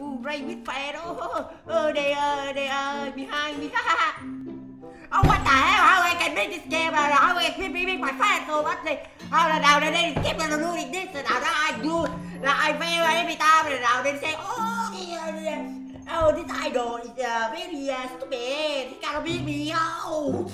Ray with fire. Oh, they are behind me. Oh, what the hell? How I can make this game? How I can make my fire so much? How now they keep on doing this? Now I do. Now I fail every time. Now they say, oh, this idol is very stupid. He can't beat me. Oh.